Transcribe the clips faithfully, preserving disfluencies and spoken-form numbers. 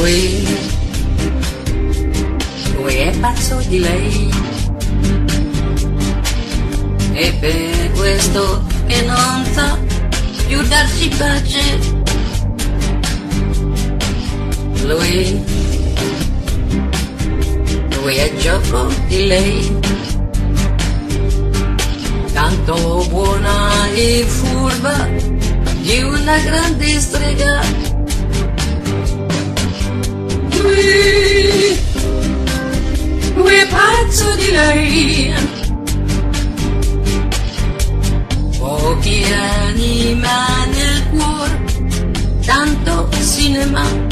lui, lui è pazzo di lei, e per questo che non sa più darsi pace. Lui, lui è gioco di lei, tanto buona e furba di una grande strega. Lui, lui è pazzo di lei, pochi anima nel cuore, tanto cinema.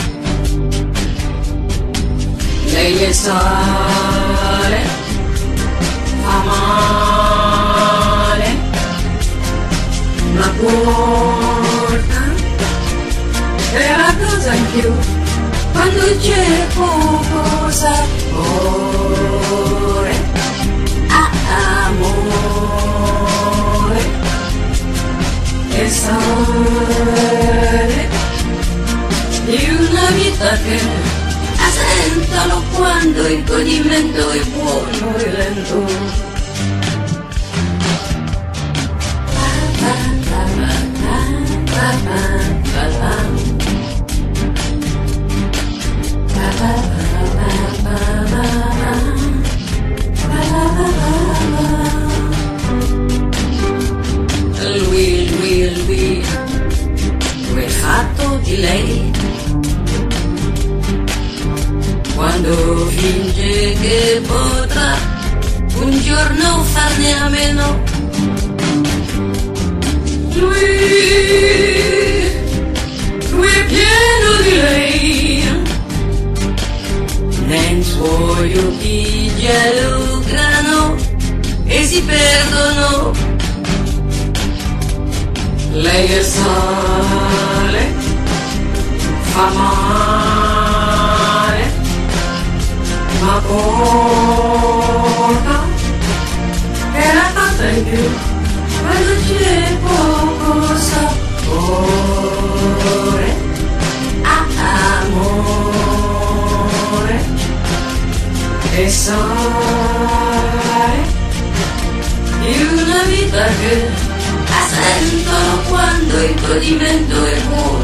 Lei è sale, fa male, una porta è una cosa in più. Quando c'è poco sapore a amore, e sapore di una vita che assentalo quando il godimento è buono e lento. Lei, quando finge che potrà un giorno farne a meno. Lui, lui è pieno di lei, nei suoi occhi lucrano e si perdono. Lei è sale, fa male, ma porta è la cosa in più, quando c'è poco sapore a amore, e sapore di una vita che assentano quando il godimento è buono.